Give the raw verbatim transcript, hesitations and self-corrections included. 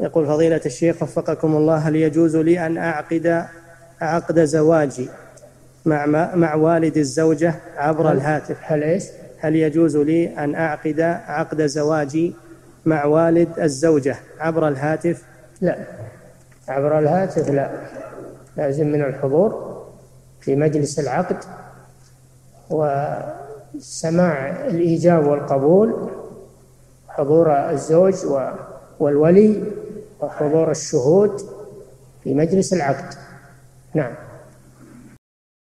يقول فضيلة الشيخ وفقكم الله، هل يجوز لي أن أعقد عقد زواجي مع مع والد الزوجة عبر الهاتف؟ هل إيش؟ هل يجوز لي أن أعقد عقد زواجي مع والد الزوجة عبر الهاتف؟ لا، عبر الهاتف لا، لازم من الحضور في مجلس العقد وسماع الإيجاب والقبول، حضور الزوج والولي وحضور الشهود في مجلس العقد. نعم.